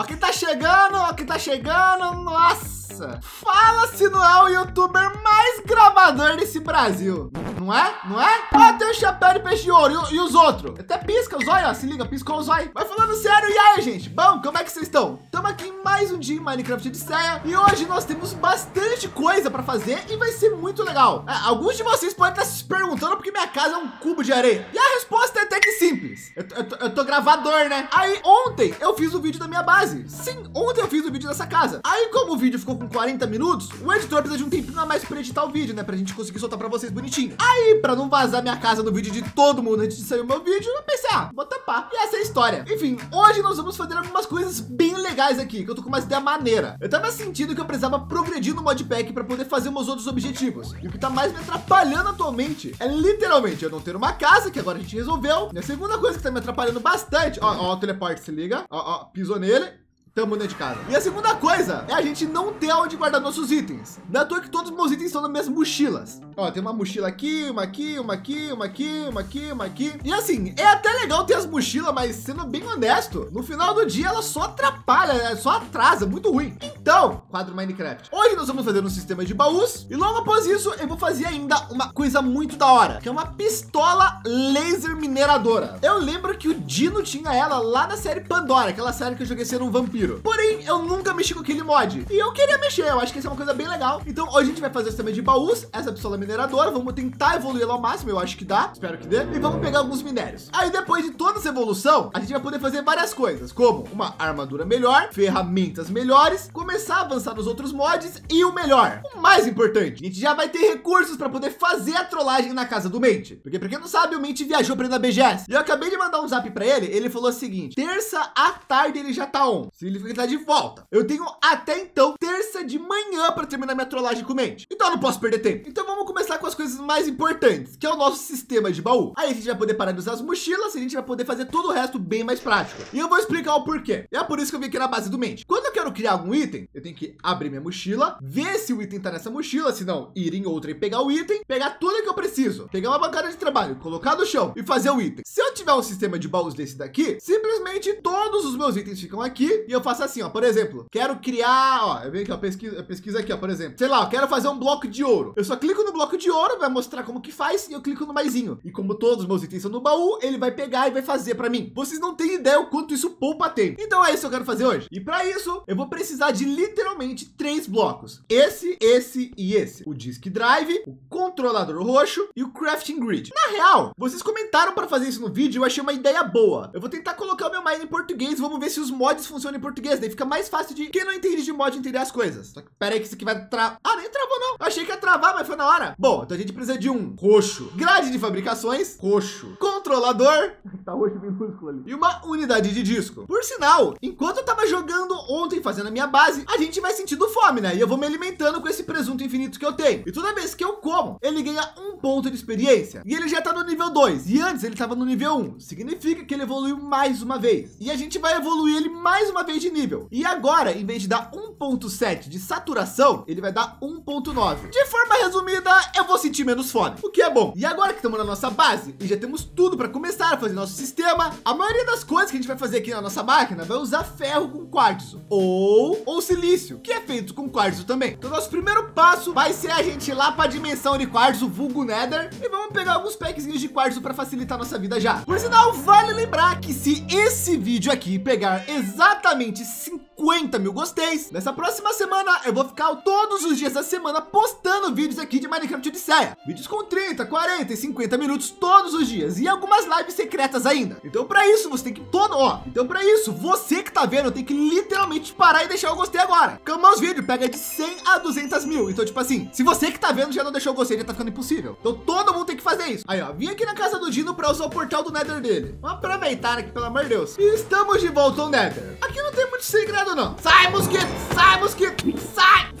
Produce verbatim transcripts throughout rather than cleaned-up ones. Ó quem tá chegando, ó quem tá chegando, nossa. Fala se não é o youtuber mais gravador desse Brasil. Não é? Não é? Ó, tem o chapéu de peixe de ouro e, e os outros. Até pisca os olhos, ó, se liga, piscou os olhos. Mas falando sério, e aí, gente? Bom, como é que vocês estão? Estamos aqui em mais um dia em Minecraft Odisseia. E hoje nós temos bastante coisa pra fazer e vai ser muito legal. É, alguns de vocês podem estar se perguntando porque minha casa é um cubo de areia. E a resposta é até que simples. Eu, eu, eu tô gravador, né? Aí, ontem eu fiz o vídeo da minha base. Sim, ontem eu fiz o vídeo dessa casa. Aí, como o vídeo ficou com quarenta minutos, o editor precisa de um tempinho a mais pra editar o vídeo, né? Pra gente conseguir soltar pra vocês bonitinho. Aí, pra não vazar minha casa no vídeo de todo mundo antes de sair o meu vídeo, eu pensei, ah, vou tapar. E essa é a história. Enfim, hoje nós vamos fazer algumas coisas bem legais aqui, que eu tô com uma ideia maneira. Eu tava sentindo que eu precisava progredir no modpack pra poder fazer meus outros objetivos. E o que tá mais me atrapalhando atualmente é literalmente eu não ter uma casa, que agora a gente resolveu. E a segunda coisa que tá me atrapalhando bastante, ó, ó, o teleporte, se liga, ó, ó, pisou nele. Tamo dentro de casa. E a segunda coisa é a gente não ter onde guardar nossos itens. Não é à toa que todos os meus itens estão nas minhas mochilas. Ó, tem uma mochila aqui, uma aqui, uma aqui, uma aqui, uma aqui, uma aqui. E assim, é até legal ter as mochilas, mas sendo bem honesto, no final do dia ela só atrapalha, né? Só atrasa, muito ruim. Então, quadro Minecraft. Hoje nós vamos fazer um sistema de baús e logo após isso eu vou fazer ainda uma coisa muito da hora, que é uma pistola laser mineradora. Eu lembro que o Dino tinha ela lá na série Pandora, aquela série que eu joguei sendo um vampiro. Porém, eu nunca mexi com aquele mod e eu queria mexer, eu acho que essa é uma coisa bem legal. Então hoje a gente vai fazer o sistema de baús, essa pistola mineradora, vamos tentar evoluir ela ao máximo, eu acho que dá, espero que dê. E vamos pegar alguns minérios. Aí depois de toda essa evolução, a gente vai poder fazer várias coisas, como uma armadura melhor, ferramentas melhores, começar a avançar nos outros mods e o melhor, o mais importante, a gente já vai ter recursos para poder fazer a trollagem na casa do Mint. Porque pra quem não sabe, o Mint viajou pra ir na B G S e eu acabei de mandar um zap pra ele, ele falou o seguinte, terça à tarde ele já tá on. Se ele tá de volta. Eu tenho até então terça de manhã para terminar minha trollagem com o Mint. Então eu não posso perder tempo. Então vamos começar com as coisas mais importantes, que é o nosso sistema de baú. Aí a gente vai poder parar de usar as mochilas e a gente vai poder fazer todo o resto bem mais prático. E eu vou explicar o porquê. É por isso que eu vim aqui na base do Mint. Quando eu quero criar algum item, eu tenho que abrir minha mochila, ver se o item tá nessa mochila, se não, ir em outra e pegar o item, pegar tudo que eu preciso, pegar uma bancada de trabalho, colocar no chão e fazer o item. Se eu tiver um sistema de baús desse daqui, simplesmente todos os meus itens ficam aqui e eu faço assim, ó, por exemplo, quero criar, ó, eu venho aqui, ó, pesquisa, eu pesquiso aqui, ó, por exemplo, sei lá, eu quero fazer um bloco de ouro. Eu só clico no bloco de ouro, vai mostrar como que faz e eu clico no maisinho. E como todos os meus itens são no baú, ele vai pegar e vai fazer pra mim. Vocês não têm ideia o quanto isso poupa tempo. Então é isso que eu quero fazer hoje. E pra isso, eu vou precisar de literalmente três blocos. Esse, esse e esse. O disk drive, o controlador roxo e o crafting grid. Na real, vocês comentaram pra fazer isso no vídeo, eu achei uma ideia boa. Eu vou tentar colocar o meu mine em português, vamos ver se os mods funcionam em português, daí fica mais fácil de quem não entende de mod entender as coisas. Só que pera aí que isso aqui vai travar. Ah, nem travou não. Eu achei que ia travar, mas foi na hora. Bom, então a gente precisa de um roxo, grade de fabricações, roxo, controlador, tá roxo minúsculo ali, e uma unidade de disco. Por sinal, enquanto eu tava jogando ontem, fazendo a minha base, a gente vai sentindo fome, né? E eu vou me alimentando com esse presunto infinito que eu tenho. E toda vez que eu como, ele ganha um ponto de experiência. E ele já tá no nível dois. E antes ele tava no nível um. Significa que ele evoluiu mais uma vez. E a gente vai evoluir ele mais uma vez de nível. E agora, em vez de dar um ponto sete de saturação, ele vai dar um ponto nove. De forma resumida, eu vou sentir menos fome, o que é bom. E agora que estamos na nossa base e já temos tudo para começar a fazer nosso sistema, a maioria das coisas que a gente vai fazer aqui na nossa máquina vai usar ferro com quartzo ou, ou silício, que é feito com quartzo também. Então nosso primeiro passo vai ser a gente ir lá para a dimensão de quartzo, vulgo Nether, e vamos pegar alguns packzinhos de quartzo para facilitar nossa vida já. Por sinal, vale lembrar que se esse vídeo aqui pegar exatamente cinquenta mil gosteis, nessa próxima semana eu vou ficar todos os dias da semana postando vídeos aqui de Minecraft Odisseia, vídeos com trinta, quarenta e cinquenta minutos todos os dias e algumas lives secretas ainda. Então para isso você tem que todo, ó, então para isso você que tá vendo tem que literalmente parar e deixar o gostei agora, porque os meus vídeos pega de cem a duzentos mil, então tipo assim, se você que tá vendo já não deixou o gostei, já tá ficando impossível, então todo mundo tem que fazer isso. Aí ó, vim aqui na casa do Dino para usar o portal do Nether dele, vamos aproveitar aqui, pelo amor de Deus, e estamos de volta ao Nether. Aqui não tem muito segredo não. Sai, mosquito, sai, mosquito, sai.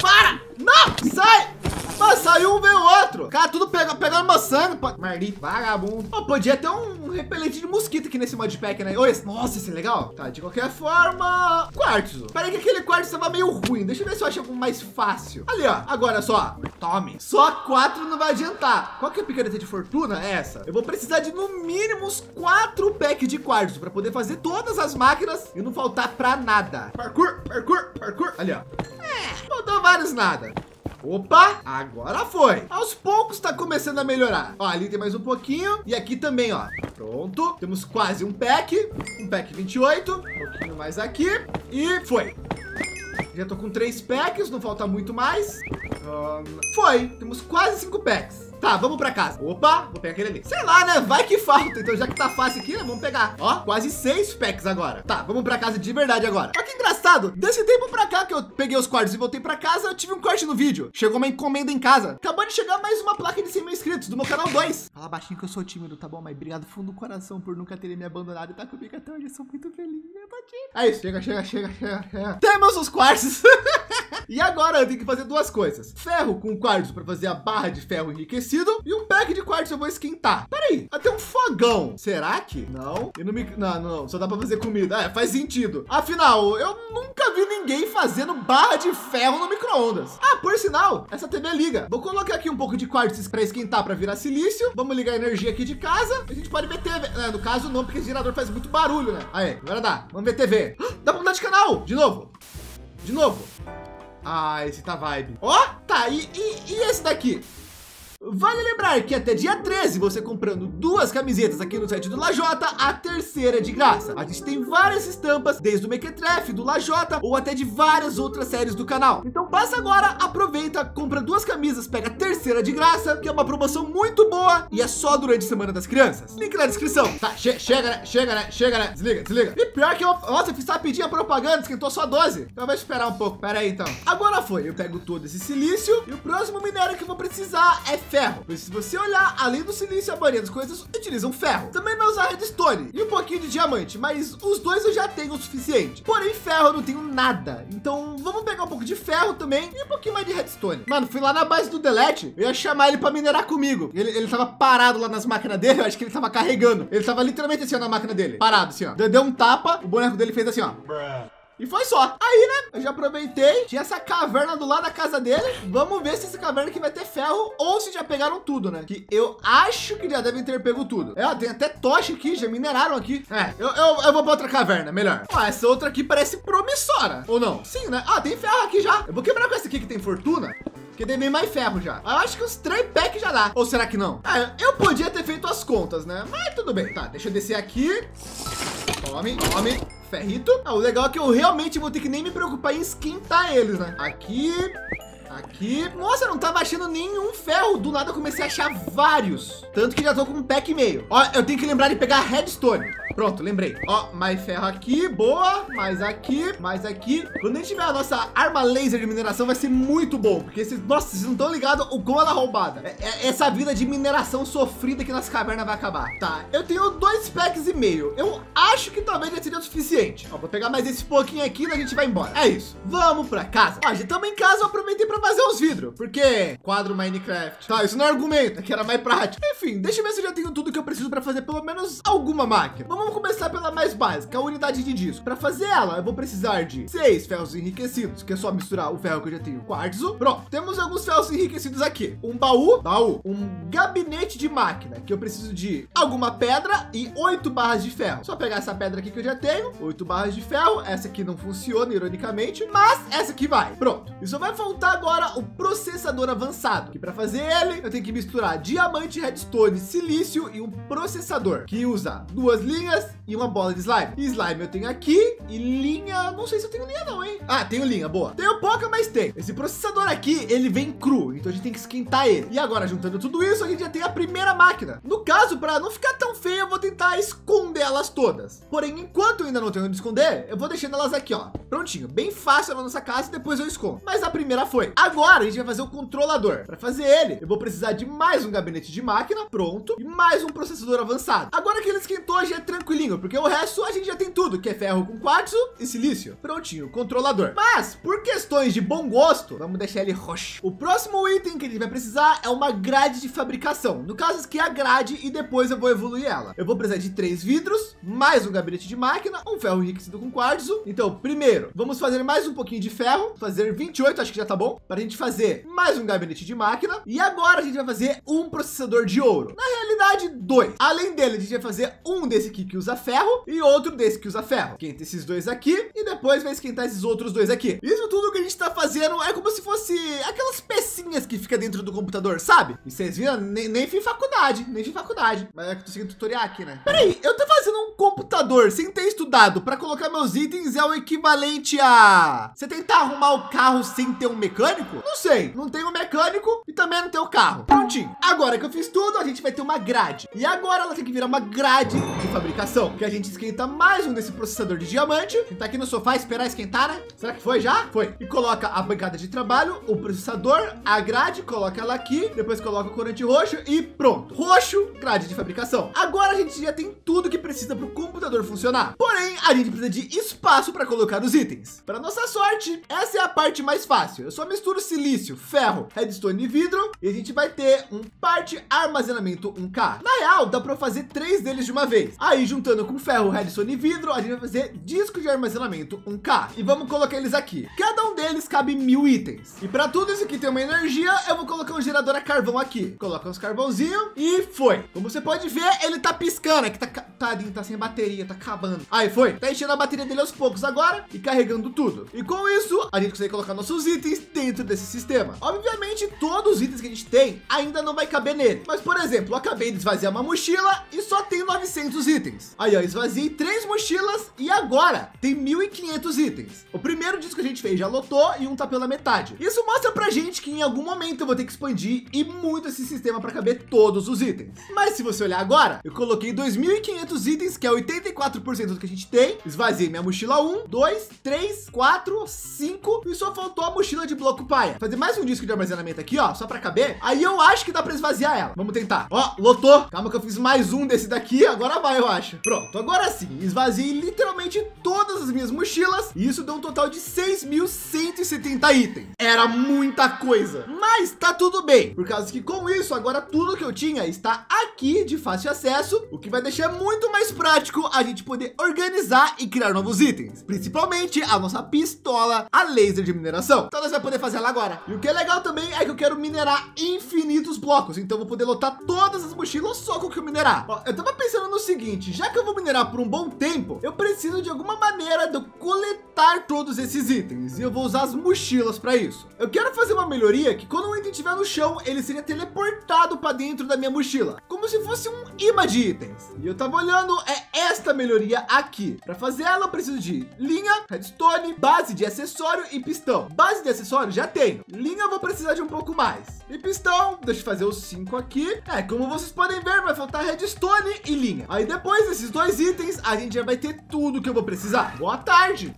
Para, não, sai. Mas saiu um, veio outro. Cara, tudo pega, pegando maçã. Maldito, vagabundo. Oh, podia ter um repelente de mosquito aqui nesse modpack, né? Oi, nossa, esse é legal. Tá, de qualquer forma... quartzo. Peraí que aquele quartzo tava meio ruim. Deixa eu ver se eu acho algum mais fácil. Ali, ó. Agora só. Tome. Só quatro não vai adiantar. Qual que é a picareta de fortuna? É essa. Eu vou precisar de, no mínimo, uns quatro packs de quartzo pra poder fazer todas as máquinas e não faltar pra nada. Parkour, parkour, parkour. Ali, ó. É, não dá vários nada. Opa, agora foi. Aos poucos tá começando a melhorar. Ó, ali tem mais um pouquinho. E aqui também, ó. Pronto. Temos quase um pack. Um pack vinte e oito. Um pouquinho mais aqui. E foi. Já tô com três packs. Não falta muito mais. Um, foi. Temos quase cinco packs. Tá, vamos pra casa. Opa, vou pegar aquele ali. Sei lá, né? Vai que falta. Então, já que tá fácil aqui, né? Vamos pegar. Ó, quase seis packs agora. Tá, vamos pra casa de verdade agora. Olha que engraçado. Desse tempo pra cá que eu peguei os quartos e voltei pra casa, eu tive um corte no vídeo. Chegou uma encomenda em casa. Acabou de chegar mais uma placa de cem mil inscritos do meu canal dois. Fala baixinho que eu sou tímido, tá bom? Mas obrigado fundo do coração por nunca terem me abandonado e tá comigo até hoje. Eu sou muito feliz. É isso. Chega, chega, chega, chega, chega. Temos os quartos. E agora eu tenho que fazer duas coisas. Ferro com quartos pra fazer a barra de ferro enriquecida. E um pack de quartzo eu vou esquentar. Peraí, até um fogão. Será que? Não, eu não me... Não, não, só dá pra fazer comida. É, faz sentido. Afinal, eu nunca vi ninguém fazendo barra de ferro no micro-ondas. Ah, por sinal, essa T V liga. Vou colocar aqui um pouco de quartzo pra esquentar, pra virar silício. Vamos ligar a energia aqui de casa. A gente pode ver T V. É, no caso, não, porque esse gerador faz muito barulho, né? Aí, agora dá. Vamos ver T V. Ah, dá pra mudar de canal. De novo. De novo. Ah, esse tá vibe. Ó, oh, tá. E, e, e esse daqui? Vale lembrar que até dia treze, você comprando duas camisetas aqui no site do Lajota, a terceira é de graça. A gente tem várias estampas, desde o Mequetrefe, do Lajota, ou até de várias outras séries do canal. Então passa agora, aproveita, compra duas camisas, pega a terceira de graça, que é uma promoção muito boa e é só durante a Semana das Crianças. Link na descrição. Tá, che chega, né? Chega, né? Chega, né? Desliga, desliga. E pior que eu... Nossa, eu fiz rapidinho a propaganda, esquentou só doze. Então vai esperar um pouco. Pera aí, então. Agora foi. Eu pego todo esse silício e o próximo minério que eu vou precisar é ferro, pois se você olhar, além do silício, a maioria das coisas utilizam ferro. Também vai usar redstone e um pouquinho de diamante, mas os dois eu já tenho o suficiente. Porém, ferro eu não tenho nada. Então, vamos pegar um pouco de ferro também e um pouquinho mais de redstone. Mano, fui lá na base do Delete, eu ia chamar ele para minerar comigo. Ele, ele tava parado lá nas máquinas dele, eu acho que ele tava carregando. Ele tava literalmente assim, ó, na máquina dele, parado assim, ó. Deu um tapa, o boneco dele fez assim, ó. E foi só. Aí, né? Eu já aproveitei. Tinha essa caverna do lado da casa dele. Vamos ver se essa caverna aqui vai ter ferro ou se já pegaram tudo, né? Que eu acho que já devem ter pego tudo. É, ó, tem até tocha aqui. Já mineraram aqui. É, eu, eu, eu vou pra outra caverna, melhor. Ó, essa outra aqui parece promissora. Ou não? Sim, né? Ah, tem ferro aqui já. Eu vou quebrar com essa aqui que tem fortuna. Porque dei bem mais ferro já. Eu acho que os três packs já dá. Ou será que não? Ah, eu podia ter feito as contas, né? Mas tudo bem. Tá, deixa eu descer aqui. Tome, tome. Ferrito. Ah, o legal é que eu realmente vou ter que nem me preocupar em esquentar eles, né? Aqui... Aqui, nossa, eu não tava achando nenhum ferro. Do nada eu comecei a achar vários. Tanto que já tô com um pack e meio. Ó, eu tenho que lembrar de pegar redstone. Pronto, lembrei. Ó, mais ferro aqui, boa. Mais aqui, mais aqui. Quando a gente tiver a nossa arma laser de mineração, vai ser muito bom, porque vocês, nossa, vocês não estão ligados o quão ela é roubada. É, é, essa vida de mineração sofrida aqui nas cavernas vai acabar. Tá, eu tenho dois packs e meio. Eu acho que talvez já seria o suficiente. Ó, vou pegar mais esse pouquinho aqui e a gente vai embora. É isso, vamos pra casa. Ó, já estamos em casa, eu aproveitei pra fazer uns vidros, porque quadro Minecraft. Tá, isso não é argumento, é que era mais prático. Enfim, deixa eu ver se eu já tenho tudo que eu preciso para fazer pelo menos alguma máquina. Vamos começar pela mais básica, a unidade de disco. Para fazer ela, eu vou precisar de seis ferros enriquecidos, que é só misturar o ferro que eu já tenho, quartzo. Pronto, temos alguns ferros enriquecidos aqui. Um baú, baú, um gabinete de máquina, que eu preciso de alguma pedra e oito barras de ferro. Só pegar essa pedra aqui que eu já tenho, oito barras de ferro. Essa aqui não funciona, ironicamente, mas essa aqui vai. Pronto, e só vai faltar agora o processador avançado, que para fazer ele eu tenho que misturar diamante, redstone, silício e um processador que usa duas linhas e uma bola de slime. E slime eu tenho aqui e linha, não sei se eu tenho linha não, hein? Ah, tenho linha, boa. Tenho pouca, mas tem. Esse processador aqui, ele vem cru, então a gente tem que esquentar ele. E agora, juntando tudo isso, a gente já tem a primeira máquina. No caso, para não ficar tão feio, eu vou tentar esconder elas todas. Porém, enquanto eu ainda não tenho onde esconder, eu vou deixando elas aqui, ó, prontinho, bem fácil na nossa casa e depois eu escondo. Mas a primeira foi. Agora a gente vai fazer o controlador. Para fazer ele, eu vou precisar de mais um gabinete de máquina, pronto, e mais um processador avançado. Agora que ele esquentou, já é tranquilinho, porque o resto a gente já tem tudo, que é ferro com quartzo e silício. Prontinho, controlador. Mas, por questões de bom gosto, vamos deixar ele roxo. O próximo item que a gente vai precisar é uma grade de fabricação. No caso, que é a grade e depois eu vou evoluir ela. Eu vou precisar de três vidros, mais um gabinete de máquina, um ferro enriquecido com quartzo. Então, primeiro, vamos fazer mais um pouquinho de ferro, fazer vinte e oito, acho que já tá bom, para a gente fazer mais um gabinete de máquina. E agora a gente vai fazer um processador de ouro. Na realidade, dois. Além dele, a gente vai fazer um desse aqui que usa ferro e outro desse que usa ferro. Esquenta esses dois aqui e depois vai esquentar esses outros dois aqui. Isso tudo que a gente tá fazendo é como se fosse aquelas pecinhas que fica dentro do computador, sabe? E vocês viram? Nem, nem fiz faculdade, nem fiz faculdade. Mas é que eu tô seguindo tutorial aqui, né? Peraí, eu tô fazendo um computador sem ter estudado para colocar meus itens é o equivalente a... Você tentar arrumar o carro sem ter um mecânico? Não sei, não tem um mecânico e também não tem o carro. Prontinho. Agora que eu fiz tudo, a gente vai ter uma grade. E agora ela tem que virar uma grade de fabricação, que a gente esquenta mais um desse processador de diamante. Tá aqui no sofá, esperar esquentar, né? Será que foi já? Foi. E coloca a bancada de trabalho, o processador, a grade, coloca ela aqui, depois coloca o corante roxo e pronto. Roxo, grade de fabricação. Agora a gente já tem tudo que precisa para o computador funcionar. Porém, a gente precisa de espaço para colocar os itens. Para nossa sorte, essa é a parte mais fácil. Eu só misturo silício, ferro, redstone e vidro e a gente vai ter um parte armazenamento um K. Na real, dá para fazer três deles de uma vez. Aí, juntando com ferro, redstone e vidro, a gente vai fazer disco de armazenamento um K. E vamos colocar eles aqui. Cada um deles cabe mil itens. E para tudo isso aqui ter uma energia, eu vou colocar um gerador a carvão aqui. Coloca uns carvãozinhos e foi. Como você pode ver, ele tá piscando. É que tá, tadinho, tá sem bateria, tá acabando. Aí foi. Tá enchendo a bateria dele aos poucos agora e carregando tudo. E com isso, a gente consegue colocar nossos itens dentro desse sistema. Obviamente, todos os itens que a gente tem ainda não vai caber nele. Mas, por exemplo, eu acabei de esvaziar uma mochila e só tem novecentos itens. Aí, ó, esvaziei três mochilas e agora tem mil e quinhentos itens. O primeiro disco que a gente fez já lotou e um tá pela metade. Isso mostra pra gente que em algum momento eu vou ter que expandir e muito esse sistema para caber todos os itens. Mas se você olhar agora, eu coloquei dois mil e quinhentos itens, que é oitenta e quatro por cento do que a gente tem. Esvaziei minha mochila um, dois, três, quatro, cinco e só faltou a mochila de bloco paia. Fazer mais um disco de armazenamento aqui, ó, só para caber. Aí eu acho que dá para esvaziar ela. Vamos tentar. Ó, lotou. Calma que eu fiz mais um desse daqui. Agora vai, eu acho. Pronto, agora sim. Esvaziei literalmente todas as minhas mochilas e isso deu um total de seis mil cento e setenta itens. Era muita coisa, mas tá tudo bem, por causa que com isso agora tudo que eu tinha está aqui de fácil acesso, o que vai deixar muito mais prático a gente poder organizar e criar novos itens, principalmente a nossa pistola, a laser de mineração. Então nós vamos poder fazer ela agora. E o que é legal também é que eu quero minerar infinitos blocos, então vou poder lotar todas as mochilas só com o que eu minerar. Ó, eu tava pensando no seguinte, já que eu vou minerar por um bom tempo, eu preciso de alguma maneira de eu coletar todos esses itens e eu vou usar as mochilas para isso. Eu quero fazer uma melhoria que quando o item estiver no chão, ele seria teleportado para dentro da minha mochila, como se fosse um imã de itens. E eu tava olhando, é esta melhoria aqui. Para fazer ela, eu preciso de linha, redstone, base de acessório e pistão. Base de acessório já tenho. Linha eu vou precisar de um pouco mais. E pistão, deixa eu fazer os cinco aqui. É, como vocês podem ver, vai faltar redstone e linha. Aí depois desses dois itens, a gente já vai ter tudo que eu vou precisar. Boa tarde.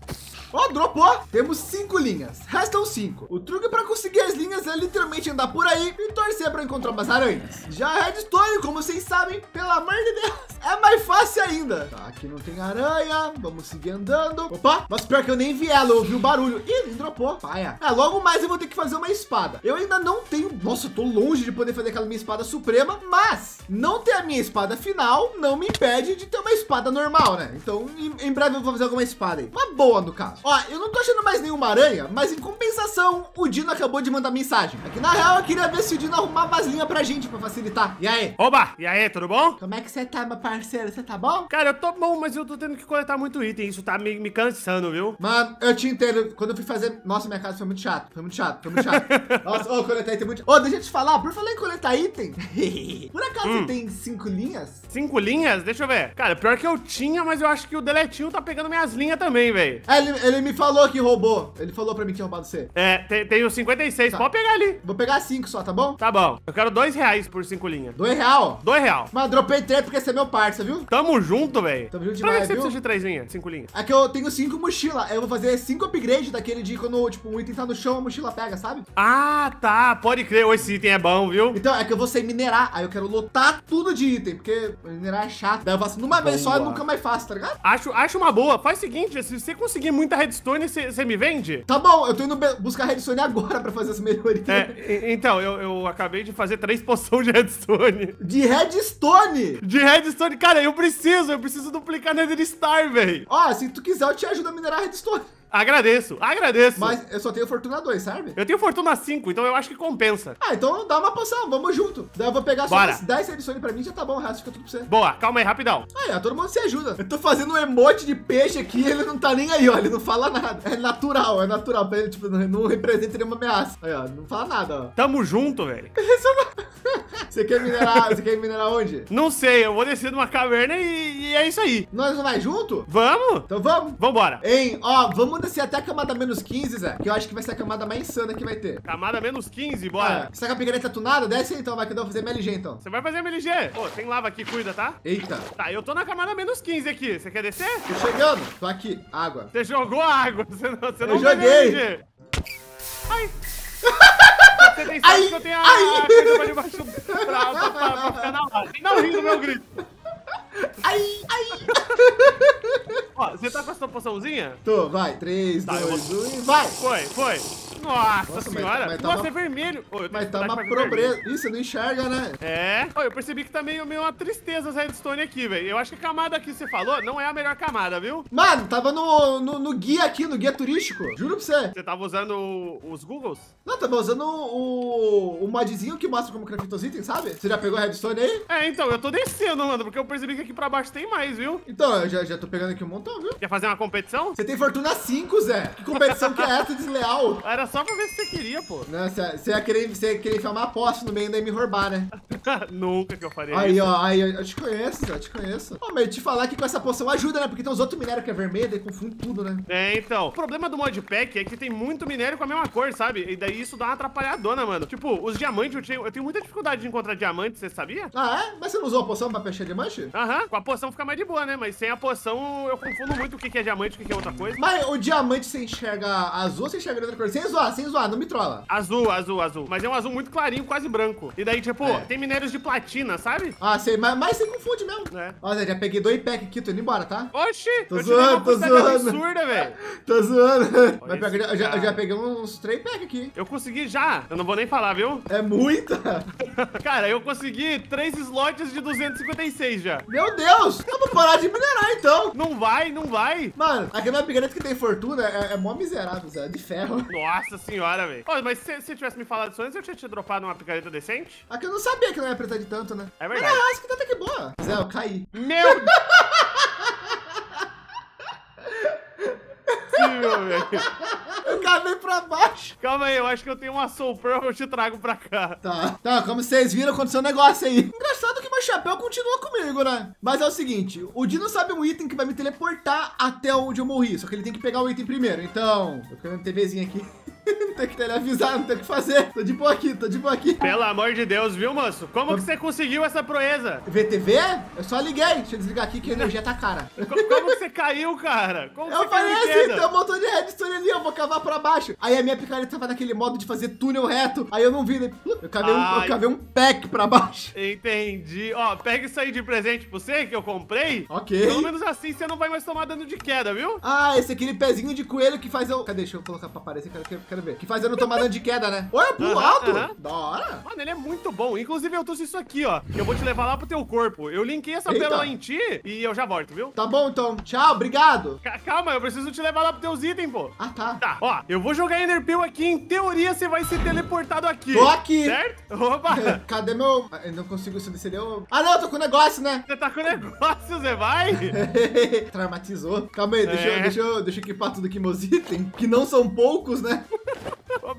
Ó, oh, dropou. Temos cinco linhas. Restam cinco. O truque para conseguir as linhas é literalmente andar por aí e torcer para encontrar umas aranhas. Já a redstone, como vocês sabem, pelo amor de Deus, é mais fácil ainda. Tá, aqui não tem aranha. Vamos seguir andando. Opa, mas pior que eu nem vi ela. Eu ouvi o barulho. Ih, nem dropou. Paia. É, logo mais eu vou ter que fazer uma espada. Eu ainda não tenho... Nossa, eu tô longe de poder fazer aquela minha espada suprema, mas não ter a minha espada final não me impede de ter uma espada normal, né? Então, em breve eu vou fazer alguma espada aí. Uma boa, no caso. Ó, eu não tô achando mais nenhuma aranha, mas em compensação, o Dino acabou de mandar mensagem. Aqui na real, eu queria ver se o Dino arrumava as linhas pra gente, pra facilitar. E aí? Oba! E aí, tudo bom? Como é que você tá, meu parceiro? Você tá bom? Cara, eu tô bom, mas eu tô tendo que coletar muito item. Isso tá me, me cansando, viu? Mano, eu te entendo. Quando eu fui fazer... Nossa, minha casa foi muito chato. Foi muito chato, foi muito chato. Nossa, ô, oh, coletar item muito... Ô, oh, deixa eu te falar. Por falar em coletar item... Por acaso hum. tem cinco linhas? Cinco linhas? Deixa eu ver. Cara, pior que eu tinha, mas eu acho que o deletinho tá pegando minhas linhas também, velho. É, ele... ele me falou que roubou. Ele falou pra mim que tinha roubado você. É, tem, tem os cinquenta e seis. Tá. Pode pegar ali. Vou pegar cinco só, tá bom? Tá bom. Eu quero dois reais por cinco linhas. Dois real? Dois real. Mas dropei três porque você é meu parça, viu? Tamo junto, velho. Tamo junto demais, pra que você viu? Precisa de três linhas, cinco linhas. É que eu tenho cinco mochilas. Eu vou fazer cinco upgrades daquele dia quando, tipo, um item tá no chão, a mochila pega, sabe? Ah, tá. Pode crer. Esse item é bom, viu? Então, é que eu vou sem minerar. Aí eu quero lotar tudo de item, porque minerar é chato. Daí eu faço numa vez só e nunca mais faço, tá ligado? Acho, acho uma boa. Faz o seguinte, se você conseguir muita redstone, você me vende? Tá bom, eu tô indo buscar redstone agora pra fazer essa melhoria. É, então, eu, eu acabei de fazer três poções de redstone. De redstone? De redstone. Cara, eu preciso, eu preciso duplicar Nether Star, velho. Ó, se tu quiser, eu te ajudo a minerar redstone. Agradeço, agradeço. Mas eu só tenho fortuna dois, sabe? Eu tenho fortuna cinco, então eu acho que compensa. Ah, então dá uma poção, vamos junto. Daí eu vou pegar Bora. só dez edições pra mim, já tá bom, o resto fica tudo pra você. Boa, calma aí, rapidão. Aí, ó, todo mundo se ajuda. Eu tô fazendo um emote de peixe aqui, ele não tá nem aí, ó, ele não fala nada. É natural, é natural pra ele, tipo, não representa nenhuma ameaça. Aí, ó, não fala nada, ó. Tamo junto, velho. Você quer minerar, você quer minerar onde? Não sei, eu vou descer numa caverna e, e é isso aí. Nós não vai junto? Vamos. Então vamos. Vambora. Hein, ó, vamos descer até a camada menos quinze, Zé, que eu acho que vai ser a camada mais insana que vai ter. Camada menos quinze, bora. Ah, você tá com a picareta tunada? Desce aí, então, vai que eu vou fazer M L G, então. Você vai fazer M L G? Pô, tem lava aqui, cuida, tá? Eita. Tá, eu tô na camada menos quinze aqui. Você quer descer? Tô chegando. Tô aqui, água. Você jogou água, você não, você eu não joguei. M L G. Ai. Você tem sorte que eu tenho a, a coisa pra debaixo pra, pra, pra ficar na hora. Não rindo do meu grito. Ai, ai. Ó, você tá com a sua poçãozinha? Tô, vai. três, tá, dois, eu... um e vai. Foi, foi. Nossa, Nossa senhora. Mas, mas Nossa, tá uma... é vermelho. Oh, mas tá uma pobreza. Isso, você não enxerga, né? É. Oh, eu percebi que tá meio, meio uma tristeza essa redstone aqui, velho. Eu acho que a camada que você falou não é a melhor camada, viu? Mano, tava no, no, no guia aqui, no guia turístico. Juro pra você. Você tava usando os Googles? Não, tava usando o, o modzinho que mostra como craftar os itens, sabe? Você já pegou a redstone aí? É, então, eu tô descendo, mano, porque eu percebi que aqui pra baixo tem mais, viu? Então, eu já, já tô pegando aqui um montão, viu? Quer fazer uma competição? Você tem fortuna cinco, Zé. Que competição que é essa, desleal? Era só pra ver se você queria, pô. Não, você ia querer, você ia querer enfiar uma aposta no meio e me roubar, né? Nunca que eu faria aí, isso. Aí, ó, aí, eu te conheço, Zé, eu te conheço. Ó, mas te falar que com essa poção ajuda, né? Porque tem os outros minérios que é vermelho, e confunde tudo, né? É, então. O problema do modpack é que tem muito minério com a mesma cor, sabe? E daí isso dá uma atrapalhadona, mano. Tipo, os diamantes, eu tenho, eu tenho muita dificuldade de encontrar diamantes, você sabia? Ah, é? Mas você não usou a poção pra fechar diamante? Aham, uhum. Com a poção fica mais de boa, né? Mas sem a poção eu confundo muito o que é diamante e o que é outra coisa. Mas o diamante você enxerga azul ou você enxerga outra cor? Sem zoar, sem zoar, não me trola. Azul, azul, azul. Mas é um azul muito clarinho, quase branco. E daí, tipo, é. Tem minérios de platina, sabe? Ah, sei, mas, mas você confunde mesmo. É. Olha, já peguei dois packs aqui, tô indo embora, tá? Oxi, tô eu zoando, tô zoando. Absurda, velho. Tô zoando. Mas pega, eu, já, eu já peguei uns três packs aqui. Eu consegui já. Eu não vou nem falar, viu? É muita. Cara, eu consegui três slots de duzentos e cinquenta e seis. Já. Meu Deus! Eu vou parar de minerar, então. Não vai, não vai. Mano, aquele upgrade que tem fortuna é, é mó miserável, Zé. De ferro. Nossa senhora, velho. Oh, mas se você tivesse me falado isso antes, eu tinha te dropado uma picareta decente. Aqui eu não sabia que não ia apertar de tanto, né? É verdade. Mas acho que tá que boa. Zé, eu caí. Meu Deus! Eu cavei pra baixo. Calma aí, eu acho que eu tenho uma Soul Pearl, eu te trago pra cá. Tá, tá, como vocês viram, aconteceu um negócio aí. Engraçado que meu chapéu continua comigo, né? Mas é o seguinte, o Dino sabe um item que vai me teleportar até onde eu morri. Só que ele tem que pegar o item primeiro, então... Eu quero uma TVzinha aqui. Não tem que te avisar, não tem o que fazer. Tô de boa aqui, tô de boa aqui. Pelo amor de Deus, viu, moço? Como eu... que você conseguiu essa proeza? V T V? Eu só liguei. Deixa eu desligar aqui que a energia tá cara. Como, como que você caiu, cara? Como eu falei assim, tem um montão de redstone ali, eu vou cavar pra baixo. Aí a minha picareta tava naquele modo de fazer túnel reto. Aí eu não vi, né? Eu cavei, ah, um, eu cavei um pack pra baixo. Entendi. Ó, pega isso aí de presente pra você que eu comprei. Ok. Pelo menos assim você não vai mais tomar dano de queda, viu? Ah, esse é aquele pezinho de coelho que faz eu... Cadê? Deixa eu colocar pra aparecer, cara. Quero ver. Que faz eu não tomar dano de queda, né? Olha, pulo uhum, alto. Uhum. Da hora. Mano, ele é muito bom. Inclusive, eu trouxe isso aqui, ó. Que eu vou te levar lá pro teu corpo. Eu linkei essa pérola em ti e eu já volto, viu? Tá bom, então. Tchau, obrigado. C calma, eu preciso te levar lá pro teus itens, pô. Ah, tá. Tá, ó. Eu vou jogar Enderpeel aqui. Em teoria, você vai ser teleportado aqui. Tô aqui. Certo? Opa. Cadê meu... Eu não consigo subir, seria eu... Ah, não. Eu tô com negócio, né? Você tá com negócio, Zé, vai? Traumatizou. Calma aí. Deixa, é. eu, deixa, eu, deixa eu equipar tudo aqui meus itens. Que não são poucos, né?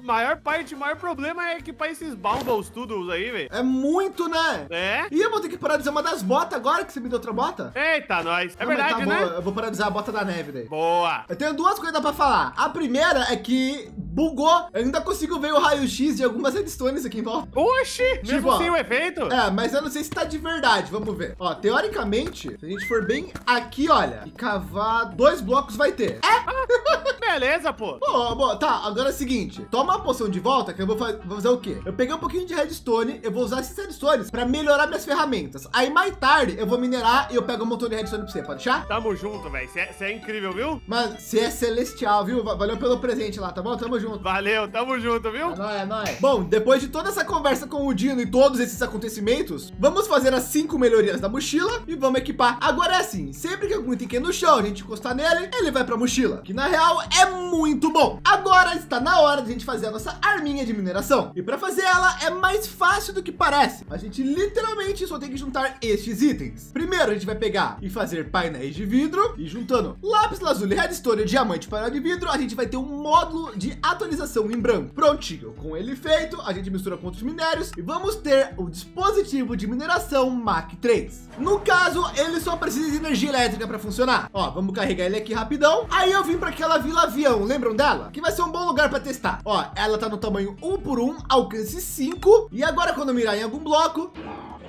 maior parte, o maior problema é equipar esses baubles tudo aí, velho. É muito, né? É. Ih, eu vou ter que parar de usar uma das botas agora, que você me deu outra bota. Eita, nós. É não, verdade, tá, né? Boa. Eu vou paralisar a bota da neve daí. Boa. Eu tenho duas coisas pra falar. A primeira é que bugou. Eu ainda consigo ver o raio-x de algumas redstones aqui em volta. Oxi! Tipo, mesmo sem o efeito? É, mas eu não sei se tá de verdade. Vamos ver. Ó, teoricamente, se a gente for bem aqui, olha, e cavar dois blocos vai ter. É? Ah, beleza, pô. Pô, pô, tá. Agora é o seguinte. Toma a poção de volta, que eu vou, fa vou fazer o quê? Eu peguei um pouquinho de redstone. Eu vou usar esses redstones pra melhorar minhas ferramentas. Aí, mais tarde, eu vou minerar e eu pego um montão de redstone pra você. Pode deixar? Tamo junto, velho. Você é, é incrível, viu? Mas você é celestial, viu? Valeu pelo presente lá, tá bom? Tamo junto. Valeu, tamo junto, viu? É nóis, é nóis. Bom, depois de toda essa conversa com o Dino e todos esses acontecimentos, vamos fazer as cinco melhorias da mochila e vamos equipar. Agora é assim, sempre que algum item no chão, a gente encostar nele, ele vai pra mochila, que na real é muito bom. Agora está na hora de a gente fazer a nossa arminha de mineração. E pra fazer ela é mais fácil do que parece. A gente literalmente só tem que juntar estes itens. Primeiro a gente vai pegar e fazer painéis de vidro e juntando lápis lazuli, redstone, diamante, painel de vidro, a gente vai ter um módulo de atualização em branco. Prontinho, com ele feito, a gente mistura com outros minérios e vamos ter o dispositivo de mineração Mach três. No caso, ele só precisa de energia elétrica para funcionar. Ó, vamos carregar ele aqui rapidão. Aí eu vim para aquela vila avião, lembram dela? Que vai ser um bom lugar para testar. Ó, ela tá no tamanho um por um, alcance cinco. E agora quando mirar em algum bloco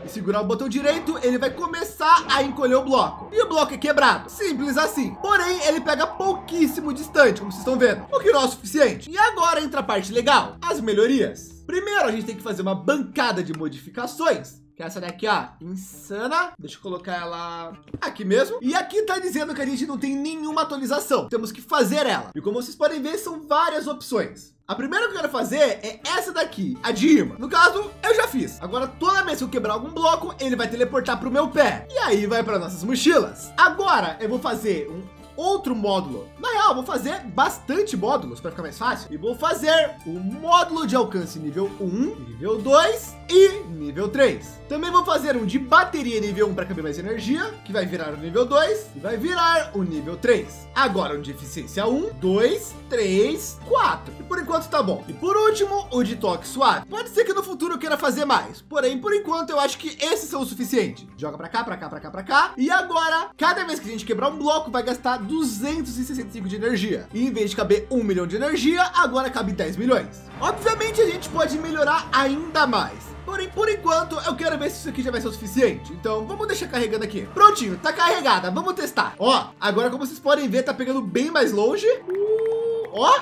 e segurar o botão direito, ele vai começar a encolher o bloco. E o bloco é quebrado. Simples assim. Porém, ele pega pouquíssimo distante, como vocês estão vendo, o que não é o suficiente. E agora entra a parte legal, as melhorias. Primeiro, a gente tem que fazer uma bancada de modificações. Que é essa daqui, ó, insana. Deixa eu colocar ela aqui mesmo. E aqui tá dizendo que a gente não tem nenhuma atualização. Temos que fazer ela. E como vocês podem ver, são várias opções. A primeira que eu quero fazer é essa daqui, a de imã. No caso, eu já fiz. Agora, toda vez que eu quebrar algum bloco, ele vai teleportar pro meu pé. E aí vai para nossas mochilas. Agora, eu vou fazer um outro módulo. Na real, vou fazer bastante módulos para ficar mais fácil. E vou fazer o módulo de alcance nível um, nível dois e nível três. Também vou fazer um de bateria nível um para caber mais energia, que vai virar o nível dois e vai virar o nível três. Agora um de eficiência um, dois, três, quatro. E por enquanto tá bom. E por último, o de toque suave. Pode ser que no futuro eu queira fazer mais. Porém, por enquanto eu acho que esses são o suficiente. Joga para cá, para cá, para cá, para cá. E agora, cada vez que a gente quebrar um bloco, vai gastar duzentos e sessenta e cinco de energia. E em vez de caber um milhão de energia, agora cabe dez milhões. Obviamente a gente pode melhorar ainda mais. Porém, por enquanto, eu quero ver se isso aqui já vai ser o suficiente. Então, vamos deixar carregando aqui. Prontinho, tá carregada. Vamos testar. Ó, agora como vocês podem ver, tá pegando bem mais longe. Uh, ó,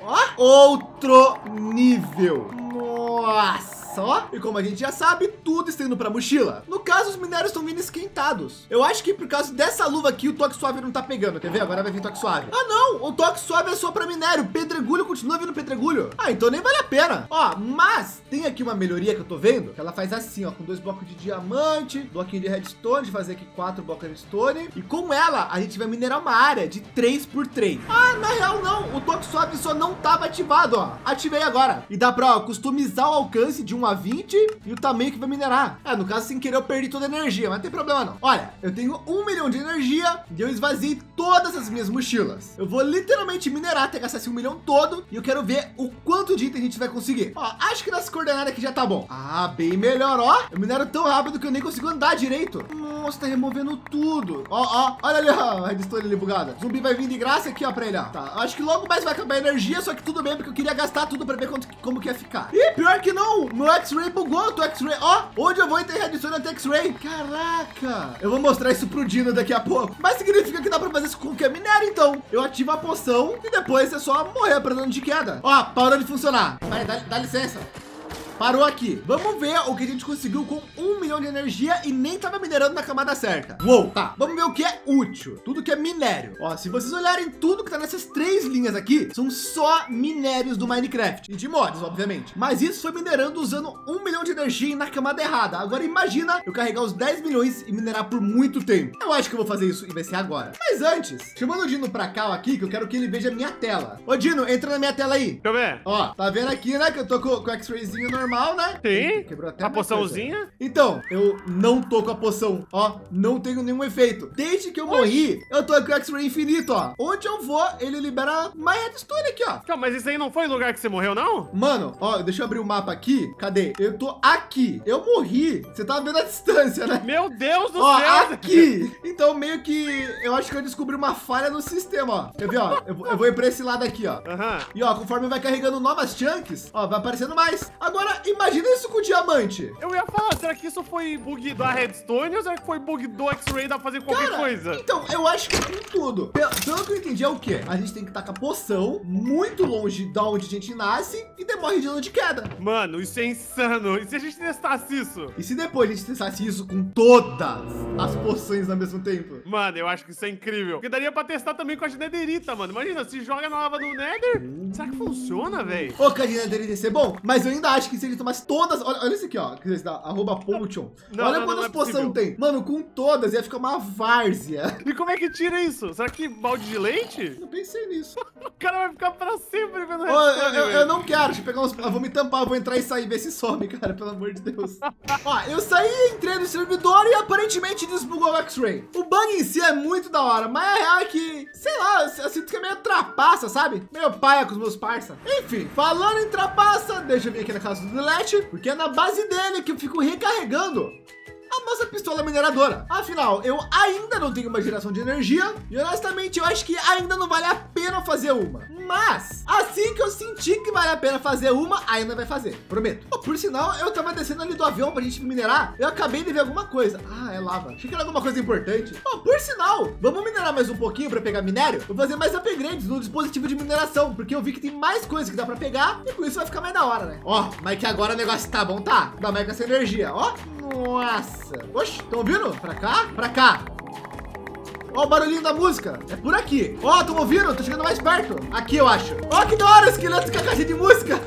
ó, outro nível. Nossa. Ó, e como a gente já sabe, tudo está indo para a mochila. No caso, os minérios estão vindo esquentados. Eu acho que por causa dessa luva aqui, o toque suave não tá pegando. Quer ver? Agora vai vir toque suave. Ah, não! O toque suave é só para minério. Pedregulho continua vindo pedregulho. Ah, então nem vale a pena. Ó, mas tem aqui uma melhoria que eu tô vendo. Que ela faz assim, ó, com dois blocos de diamante, bloquinho de redstone, fazer aqui quatro blocos de redstone. E com ela, a gente vai minerar uma área de três por três. Ah, na real, não. O toque suave só não tava ativado, ó. Ativei agora. E dá para, ó, customizar o alcance de um a vinte e o tamanho que vai minerar. Ah, no caso, sem querer eu perdi toda a energia, mas não tem problema não. Olha, eu tenho um milhão de energia e eu esvaziei todas as minhas mochilas. Eu vou literalmente minerar até gastar esse um milhão todo e eu quero ver o quanto de item a gente vai conseguir. Ó, acho que nessa coordenada aqui já tá bom. Ah, bem melhor, ó. Eu minero tão rápido que eu nem consigo andar direito. Nossa, tá removendo tudo. Ó, ó, olha ali, ó, a redstone ali bugada. O zumbi vai vir de graça aqui, ó, pra ele, ó. Tá, acho que logo mais vai acabar a energia, só que tudo bem, porque eu queria gastar tudo pra ver quanto, como que ia ficar. E pior que não, meu X-Ray bugou, tô X-Ray, ó, onde eu vou ter redstone até X-Ray, caraca, eu vou mostrar isso pro Dino daqui a pouco, mas significa que dá pra fazer isso com qualquer minério, então, eu ativo a poção e depois é só morrer pra dano de queda, ó, parou de funcionar, vai, dá, dá licença. Parou aqui. Vamos ver o que a gente conseguiu com um milhão de energia e nem tava minerando na camada certa. Uou, tá. Vamos ver o que é útil. Tudo que é minério. Ó, se vocês olharem tudo que tá nessas três linhas aqui, são só minérios do Minecraft. E de mods, obviamente. Mas isso foi minerando usando um milhão de energia e na camada errada. Agora imagina eu carregar os dez milhões e minerar por muito tempo. Eu acho que eu vou fazer isso e vai ser agora. Mas antes, chamando o Dino pra cá, ó, aqui, que eu quero que ele veja a minha tela. Ô, Dino, entra na minha tela aí. Deixa eu ver. Ó, tá vendo aqui, né, que eu tô com, com o X-Rayzinho normal. normal, né? Tem. Quebrou até a poçãozinha. Coisa. Então, eu não tô com a poção, ó. Não tenho nenhum efeito. Desde que eu Oxi. morri, eu tô com o X-Ray infinito, ó. Onde eu vou, ele libera mais redstone aqui, ó. Então, mas isso aí não foi o lugar que você morreu, não? Mano, ó, deixa eu abrir o mapa aqui. Cadê? Eu tô aqui. Eu morri. Você tá vendo a distância, né? Meu Deus do ó, céu. Ó, aqui. Então, meio que eu acho que eu descobri uma falha no sistema, ó. Quer ver, ó? Eu, eu vou ir pra esse lado aqui, ó. Uhum. E, ó, conforme vai carregando novas chunks, ó, vai aparecendo mais. Agora, imagina isso com o diamante. Eu ia falar, será que isso foi bug da redstone ou será que foi bug do X-Ray da fazer qualquer Cara, coisa? Então, eu acho que é com tudo. Pelo, pelo que eu entendi, é o quê? A gente tem que tacar poção muito longe da onde a gente nasce e demorre de dano de queda. Mano, isso é insano. E se a gente testasse isso? E se depois a gente testasse isso com todas as poções ao mesmo tempo? Mano, eu acho que isso é incrível. Porque daria pra testar também com a de Netherita, mano. Imagina, se joga na lava do Nether, será que funciona, velho? Ô, que a de Netherita ia ser bom, mas eu ainda acho que se ele tomasse todas... Olha, olha isso aqui, ó. Que dá, arroba potion. Não, olha não, quantas não, não é poção tem. Mano, com todas ia ficar uma várzea. E como é que tira isso? Será que balde de leite? Não pensei nisso. O cara vai ficar pra sempre vendo... Ô, eu, eu, eu não quero. Deixa eu pegar uns... Eu vou me tampar, eu vou entrar e sair, ver se some, cara. Pelo amor de Deus. Ó, eu saí, entrei no servidor e aparentemente desbugou o X-Ray. O bug em si é muito da hora, mas a real é que... Sei lá, eu sinto que é meio trapaça, sabe? Meu pai é com os meus parça. Enfim, falando em trapaça, deixa eu vir aqui na casa do Delete, porque é na base dele que eu fico recarregando a nossa pistola mineradora. Afinal, eu ainda não tenho uma geração de energia e honestamente eu acho que ainda não vale a pena fazer uma. Mas assim que eu sentir que vale a pena fazer uma, ainda vai fazer, prometo. Oh, por sinal, eu tava descendo ali do avião pra gente minerar, eu acabei de ver alguma coisa. Ah, é lava. Achei que era alguma coisa importante. Oh, por sinal, vamos minerar mais um pouquinho pra pegar minério. Vou fazer mais upgrades no dispositivo de mineração, porque eu vi que tem mais coisa que dá pra pegar e com isso vai ficar mais da hora, né? Ó, oh, mas que agora o negócio tá bom, tá? Dá mais com essa energia, ó. Oh. Nossa, oxe, estão ouvindo? Pra cá, pra cá. Ó, o barulhinho da música, é por aqui. Ó, estão ouvindo? Tô chegando mais perto. Aqui, eu acho. Ó, que da hora, esqueleto com a caixa de música.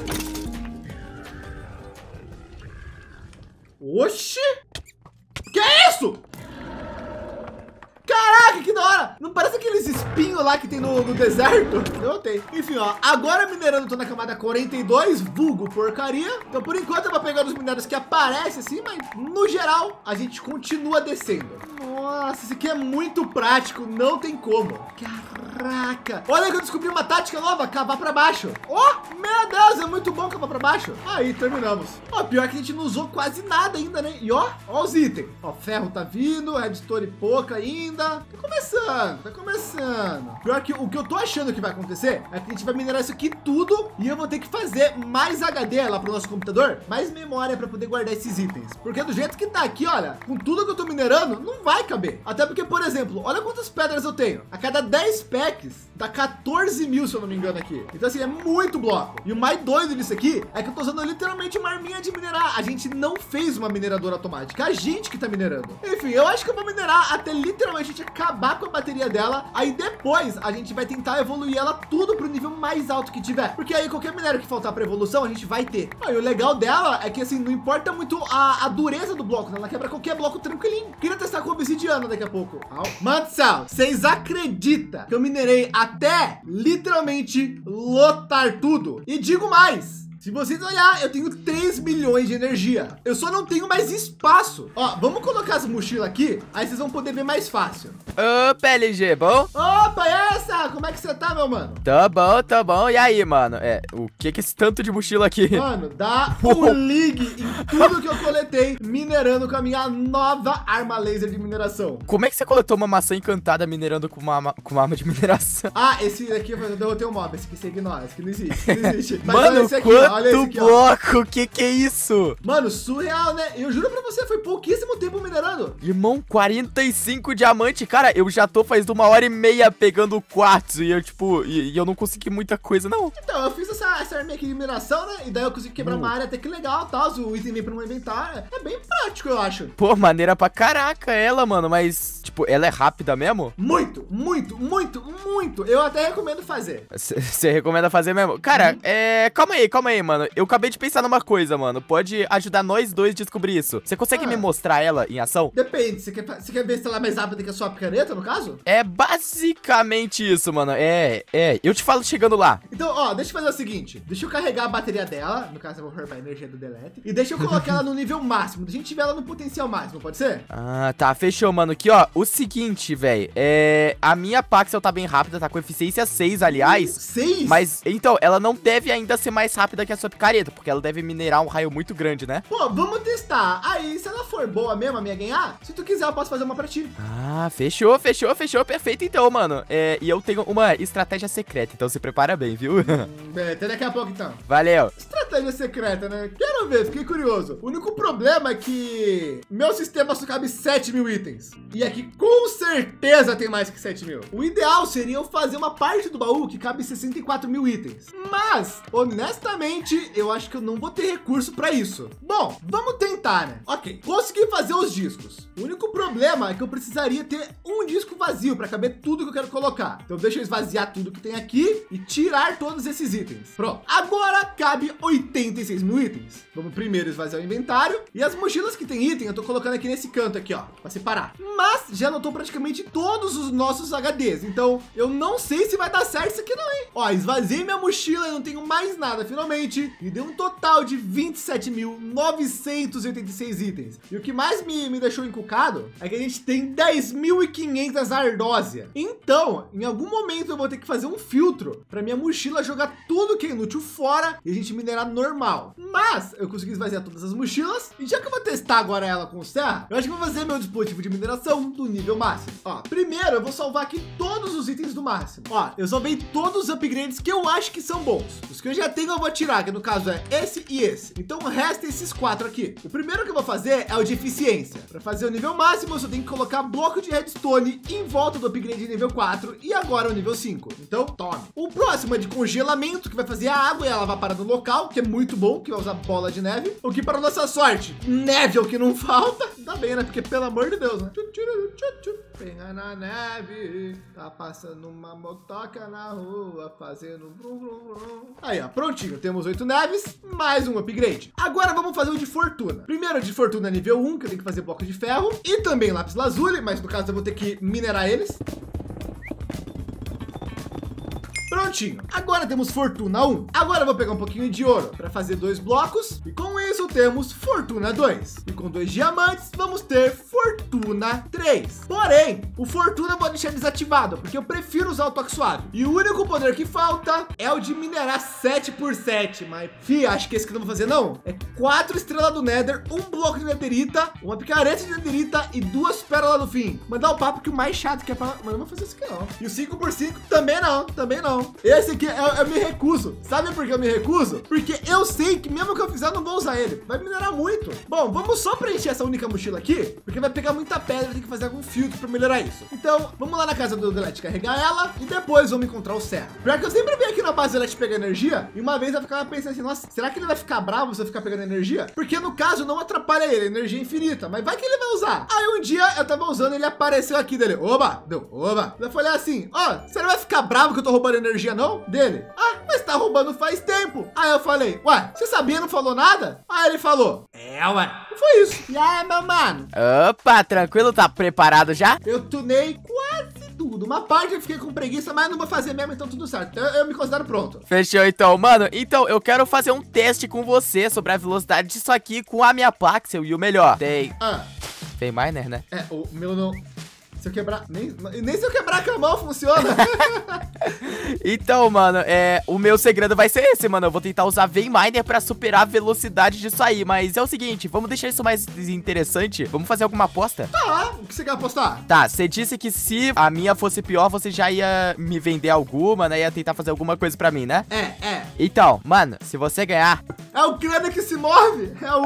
Oxe, que é isso? Caraca, que da hora! Não parece aqueles espinhos lá que tem no, no deserto? Eu tenho. Enfim, ó, agora minerando, tô na camada quarenta e dois, vulgo porcaria. Então, por enquanto, eu vou pegar os minérios que aparecem assim, mas, no geral, a gente continua descendo. Nossa, isso aqui é muito prático, não tem como. Caraca! Olha que eu descobri uma tática nova, cavar pra baixo. Oh, meu Deus, é muito bom cavar pra baixo. Aí, terminamos. Ó, pior que a gente não usou quase nada ainda, né? E ó, ó os itens. Ó, ferro tá vindo, redstone pouca ainda. Tá começando, tá começando. Pior que o que eu tô achando que vai acontecer é que a gente vai minerar isso aqui tudo e eu vou ter que fazer mais H D lá pro nosso computador, mais memória para poder guardar esses itens, porque do jeito que tá aqui, olha, com tudo que eu tô minerando, não vai caber. Até porque, por exemplo, olha quantas pedras eu tenho. A cada dez packs dá quatorze mil, se eu não me engano aqui. Então assim, é muito bloco. E o mais doido disso aqui é que eu tô usando literalmente uma arminha de minerar. A gente não fez uma mineradora automática, a gente que tá minerando. Enfim, eu acho que eu vou minerar até literalmente acabar com a bateria dela, aí depois a gente vai tentar evoluir ela tudo pro nível mais alto que tiver, porque aí qualquer minério que faltar para evolução, a gente vai ter. Ah, e o legal dela é que assim, não importa muito a, a dureza do bloco, né? Ela quebra qualquer bloco tranquilinho. Queria testar com obsidiana daqui a pouco. Mano do céu, vocês acreditam que eu minerei até literalmente lotar tudo? E digo mais, se vocês olharem, eu tenho três milhões de energia. Eu só não tenho mais espaço. Ó, vamos colocar as mochilas aqui, aí vocês vão poder ver mais fácil. Opa, L G, bom? Opa, é essa? Como é que você tá, meu mano? Tá bom, tá bom. E aí, mano? É, o que que é esse tanto de mochila aqui? Mano, dá um ligue em tudo que eu coletei minerando com a minha nova arma laser de mineração. Como é que você coletou uma maçã encantada minerando com uma, com uma arma de mineração? Ah, esse daqui eu derrotei um mob. Esse aqui você ignora, esse aqui não existe, não existe. Mas mano, olha esse aqui, quanto... Olha esse aqui, bloco, o que que é isso? Mano, surreal, né? Eu juro pra você, foi pouquíssimo tempo minerando. Irmão, quarenta e cinco diamante. Cara, eu já tô faz uma hora e meia pegando quartzo e eu, tipo, e, e eu não consegui muita coisa, não. Então, eu fiz essa, essa arminha aqui de mineração, né? E daí eu consegui quebrar hum. uma área até que legal, tá? O item vem pra um inventário. É bem prático, eu acho. Pô, maneira pra caraca ela, mano. Mas, tipo, ela é rápida mesmo? Muito, muito, muito, muito. Eu até recomendo fazer. Você recomenda fazer mesmo? Cara, hum. é... calma aí, calma aí. Mano, eu acabei de pensar numa coisa, mano. Pode ajudar nós dois a descobrir isso. Você consegue ah. me mostrar ela em ação? Depende. Você quer, você quer ver se ela é mais rápida que a sua picareta, no caso? É basicamente isso, mano. É, é. Eu te falo chegando lá. Então, ó, deixa eu fazer o seguinte. Deixa eu carregar a bateria dela. No caso, eu vou roubar a energia do Delete. E deixa eu colocar ela no nível máximo. A gente tiver ela no potencial máximo, pode ser? Ah, tá. Fechou, mano. Aqui, ó. O seguinte, velho. É... A minha Paxel tá bem rápida. Tá com eficiência seis, aliás. seis? Mas, então, ela não deve ainda ser mais rápida que a sua picareta. Porque ela deve minerar um raio muito grande, né? Pô, vamos testar. Aí, se ela for boa mesmo, a minha ganhar, se tu quiser, eu posso fazer uma pra ti. Ah, fechou, fechou, fechou. Perfeito, então, mano. É... E eu tenho uma estratégia secreta. Então, se prepara bem, viu? É, até daqui a pouco, então. Valeu. Estratégia secreta, né? Quero ver, fiquei curioso. O único problema é que meu sistema só cabe sete mil itens. E aqui, com certeza, tem mais que sete mil. O ideal seria eu fazer uma parte do baú que cabe sessenta e quatro mil itens. Mas, honestamente, eu acho que eu não vou ter recurso pra isso. Bom, vamos tentar, né? Ok, consegui fazer os discos. O único problema é que eu precisaria ter um disco vazio pra caber tudo que eu quero colocar. Então, deixa eu esvaziar tudo que tem aqui e tirar todos esses itens. Pronto. Agora, cabe oitenta e seis mil itens. Vamos primeiro esvaziar o inventário. E as mochilas que tem item, eu tô colocando aqui nesse canto aqui, ó, pra separar. Mas já anotou praticamente todos os nossos H Ds. Então, eu não sei se vai dar certo isso aqui não, hein? Ó, esvaziei minha mochila e não tenho mais nada, finalmente. E deu um total de vinte e sete mil novecentos e oitenta e seis itens. E o que mais me, me deixou encucado é que a gente tem dez mil e quinhentas ardósia. Então, em algum momento eu vou ter que fazer um filtro pra minha mochila jogar tudo que é inútil fora e a gente minerar normal. Mas, eu consegui esvaziar todas as mochilas. E já que eu vou testar agora ela com o Serra, eu acho que eu vou fazer meu dispositivo de mineração do nível máximo. Ó, primeiro eu vou salvar aqui todos os itens do máximo. Ó, eu salvei todos os upgrades que eu acho que são bons. Os que eu já tenho eu vou tirar, que no caso é esse e esse. Então resta esses quatro aqui. O primeiro que eu vou fazer é o de eficiência. Para fazer o nível máximo, eu só tenho que colocar bloco de redstone em volta do upgrade nível quatro e agora o nível cinco. Então, tome. O próximo é de congelamento, que vai fazer a água e ela vai parar no local, que é muito bom, que vai usar bola de neve. O que para nossa sorte, neve é o que não falta. Tá bem, né? Porque pelo amor de Deus, né? Penha na neve, tá passando uma motoca na rua, fazendo brum, brum, brum. Aí, ó, prontinho. Temos oito neves, mais um upgrade. Agora vamos fazer o de fortuna. Primeiro de fortuna nível um, que eu tenho que fazer bloco de ferro e também lápis lazuli, mas no caso eu vou ter que minerar eles. Prontinho. Agora temos fortuna um. Agora eu vou pegar um pouquinho de ouro para fazer dois blocos. E com isso temos fortuna dois. E com dois diamantes vamos ter fortuna três. Porém, o fortuna eu vou deixar desativado, porque eu prefiro usar o toque suave. E o único poder que falta é o de minerar sete por sete. Mas, fi, acho que esse que eu não vou fazer não. É quatro estrelas do Nether, um bloco de netherita, uma picareta de netherita e duas pérolas no fim. Mandar o papo que o mais chato que é para... Mas eu não vou fazer isso aqui não. E o cinco por cinco também não, também não. Esse aqui eu, eu me recuso. Sabe por que eu me recuso? Porque eu sei que mesmo que eu fizer, eu não vou usar ele. Vai minerar muito. Bom, vamos só preencher essa única mochila aqui, porque vai pegar muita pedra. Tem que fazer algum filtro para melhorar isso. Então, vamos lá na casa do Delete carregar ela e depois vamos encontrar o Serra. Pior que eu sempre venho aqui na base do Delete pegar energia e uma vez eu ficava pensando assim, nossa, será que ele vai ficar bravo se eu ficar pegando energia? Porque no caso não atrapalha ele, energia infinita, mas vai que ele vai usar. Aí um dia eu tava usando, ele apareceu aqui dele. Oba, deu, oba. Eu falei assim, ó, oh, será que vai ficar bravo que eu tô roubando energia? Energia não? Dele. Ah, mas tá roubando faz tempo. Aí eu falei, ué, você sabia, não falou nada? Aí ele falou, é, ué. E foi isso. E aí, meu mano? Opa, tranquilo? Tá preparado já? Eu tunei quase tudo. Uma parte eu fiquei com preguiça, mas não vou fazer mesmo, então tudo certo. Eu, eu me considero pronto. Fechou, então. Mano, então eu quero fazer um teste com você sobre a velocidade disso aqui com a minha Paxel e o melhor. Tem... Ah. Tem miner, né? É, o meu não... Se eu quebrar... Nem, nem se eu quebrar com a mão funciona. Então, mano, é, o meu segredo vai ser esse, mano. Eu vou tentar usar Miner pra superar a velocidade disso aí. Mas é o seguinte, vamos deixar isso mais interessante. Vamos fazer alguma aposta? Tá, o que você quer apostar? Tá, você disse que se a minha fosse pior, você já ia me vender alguma, né? Ia tentar fazer alguma coisa pra mim, né? É, é. Então, mano, se você ganhar... É o crânio que se move. É o...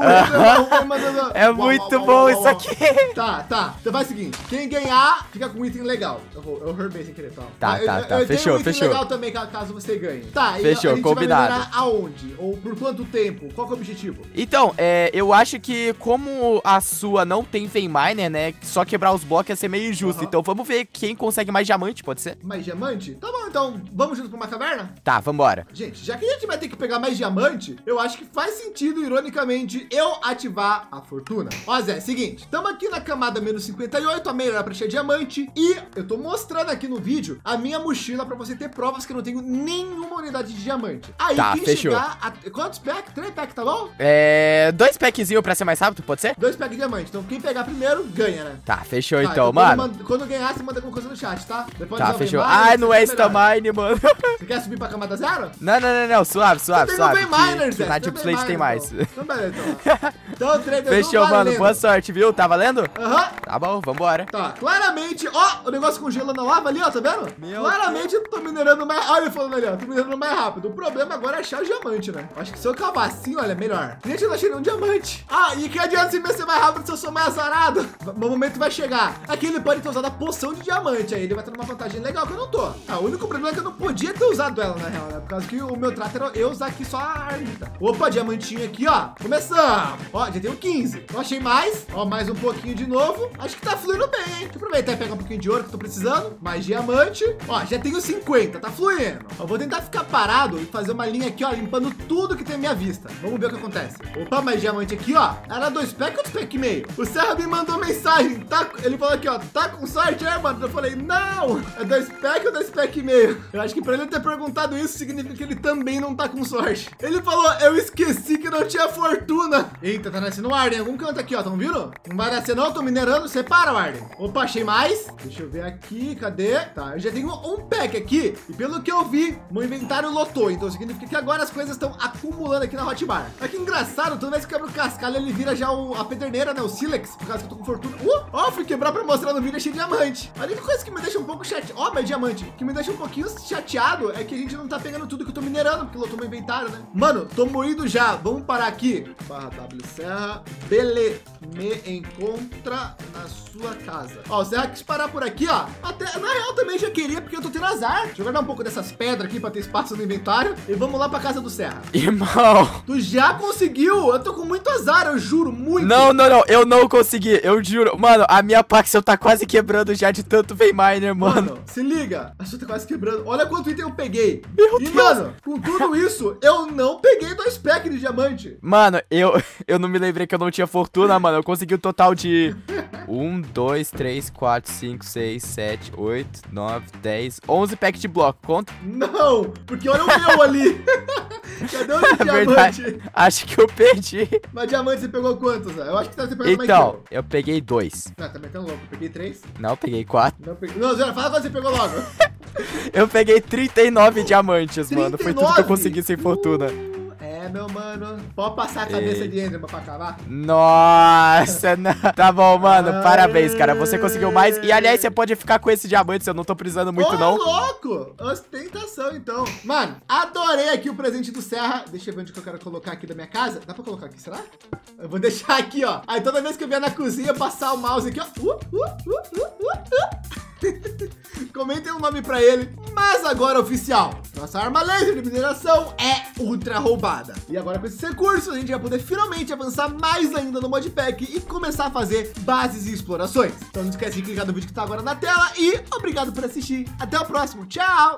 É muito bom isso aqui. Tá, tá. Então vai o seguinte, quem ganhar fica com um item legal. Eu, eu herbei sem querer, tá? Tá, tá, tá. Eu, eu fechou, um item fechou. Legal também, caso você ganhe. Tá, fechou, e a, a gente combinado. Vai minerar aonde? Ou por quanto tempo? Qual que é o objetivo? Então, é, eu acho que como a sua não tem Vein Miner, né? Só quebrar os blocos ia ser meio injusto. Uhum. Então vamos ver quem consegue mais diamante, pode ser? Mais diamante? Tá bom, então vamos junto pra uma caverna? Tá, vambora. Gente, já que a gente vai ter que pegar mais diamante, eu acho acho que faz sentido, ironicamente, eu ativar a fortuna. Ó, Zé, seguinte, estamos aqui na camada menos cinquenta e oito, a meia era para encher diamante, e eu tô mostrando aqui no vídeo a minha mochila para você ter provas que eu não tenho nenhuma unidade de diamante. Aí, tá, quem fechou. Chegar a... Quantos packs? Três packs, tá bom? É... Dois packzinhos para ser mais rápido, pode ser? Dois packs de diamante. Então, quem pegar primeiro, ganha, né? Tá, fechou, tá, então, então, mano. Quando, manda... quando ganhar, você manda alguma coisa no chat, tá? Depois tá, fechou. Ai, não é esta mine, mano. Você quer subir pra camada zero? Não, não, não, não. Suave, suave, suave. Miners, que, que na Deep Slate tem mais. Então, beleza, então. Então, três, dois, um, fechou, valendo. Mano. Boa sorte, viu? Tá valendo? Aham. Uhum. Tá bom, vambora. Tá, claramente, ó, o negócio congela na lava ali, ó, tá vendo? Meu claramente, Deus. Eu tô minerando mais... Olha ele falando ali, ó, tô minerando mais rápido. O problema agora é achar o diamante, né? Acho que se eu cavar assim, olha, melhor. Gente, eu não achei nenhum diamante. Ah, e que adianta se ser mais rápido se eu sou mais azarado? O momento vai chegar. Aqui ele pode ter usado a poção de diamante, aí ele vai ter uma vantagem legal que eu não tô. Ah, o único problema é que eu não podia ter usado ela, na real, né? Por causa que o meu trato era eu usar aqui só a armita. Opa, diamantinho aqui, ó. Começamos. Ó, já tem o quinze. Não achei mais. Ó, mais um pouquinho de novo. Acho que tá fluindo bem, hein? Deixa eu aproveitar e pegar um pouquinho de ouro que eu tô precisando. Mais diamante. Ó, já tenho cinquenta. Tá fluindo. Ó, vou tentar ficar parado e fazer uma linha aqui, ó, limpando tudo que tem à minha vista. Vamos ver o que acontece. Opa, mais diamante aqui, ó. Era dois packs ou dois packs e meio? O Serra me mandou mensagem. Tá, ele falou aqui, ó. Tá com sorte, é, mano? Eu falei, não. É dois packs ou dois packs e meio? Eu acho que pra ele ter perguntado isso, significa que ele também não tá com sorte. Ele falou, eu esqueci que não tinha fortuna. Eita, tá nascendo um Arden em algum canto aqui, ó. Tão vindo? Não vai nascer não, tô minerando. Separa o Arden. Opa, achei mais. Deixa eu ver aqui, cadê? Tá, eu já tenho um pack aqui. E pelo que eu vi, meu inventário lotou. Então significa que agora as coisas estão acumulando aqui na Hotbar. Olha que engraçado, toda vez que quebra o cascalho, ele vira já o, a pederneira, né? O Silex, por causa que eu tô com fortuna. Uh, ó, fui quebrar pra mostrar no vídeo, achei diamante. A única coisa que me deixa um pouco chateado, ó, mas diamante, que me deixa um pouquinho chateado é que a gente não tá pegando tudo que eu tô minerando, porque lotou meu inventário, né? Mano, tô moído já. Vamos parar aqui. Barra W Serra. Beleza. Me encontra na sua casa. Ó, o Serra quis parar por aqui, ó. Até, na real, também já queria, porque eu tô tendo azar. Deixa eu guardar um pouco dessas pedras aqui pra ter espaço no inventário. E vamos lá pra casa do Serra. Irmão. Tu já conseguiu? Eu tô com muito azar, eu juro, muito. Não, não, não. Eu não consegui, eu juro. Mano, a minha Paxel tá quase quebrando já de tanto Veyminer, mano. Mano, se liga. A sua tá quase quebrando. Olha quanto item eu peguei. Meu e, Deus. Mano, com tudo isso, eu não peguei dois packs de diamante. Mano, eu, eu não me lembrei que eu não tinha fortuna, mano. Eu consegui o total de... um, dois, três, quatro, cinco, seis, sete, oito, nove, dez, onze packs de bloco. Conta? Não, porque olha o meu ali. Cadê o de diamante? Verdade. Acho que eu perdi. Mas diamante você pegou quantos? Ó? Eu acho que você pegou mais. Então, eu peguei dois. Não, tá metendo louco. Eu peguei três. Não, eu peguei quatro. Não, peguei... Não, Zé, fala quando você pegou logo. Eu peguei trinta e nove diamantes, trinta e nove? Mano. Foi tudo que eu consegui sem uh. fortuna. É, meu mano. Pode passar a cabeça e... de Enderman pra acabar? Nossa, não. Tá bom, mano. Aê. Parabéns, cara. Você conseguiu mais. E, aliás, você pode ficar com esse diamante. Se eu não tô precisando muito, ô, não. Louco! Ostentação, então. Mano, adorei aqui o presente do Serra. Deixa eu ver onde que eu quero colocar aqui da minha casa. Dá pra colocar aqui, será? Eu vou deixar aqui, ó. Aí, toda vez que eu vier na cozinha, passar o mouse aqui, ó. Uh, uh, uh, uh, uh. Comentem um nome pra ele. Mas agora, oficial, nossa arma laser de mineração é ultra roubada. E agora com esses recursos, a gente vai poder finalmente avançar mais ainda no modpack e começar a fazer bases e explorações. Então não esquece de clicar no vídeo que tá agora na tela. E obrigado por assistir. Até o próximo, tchau!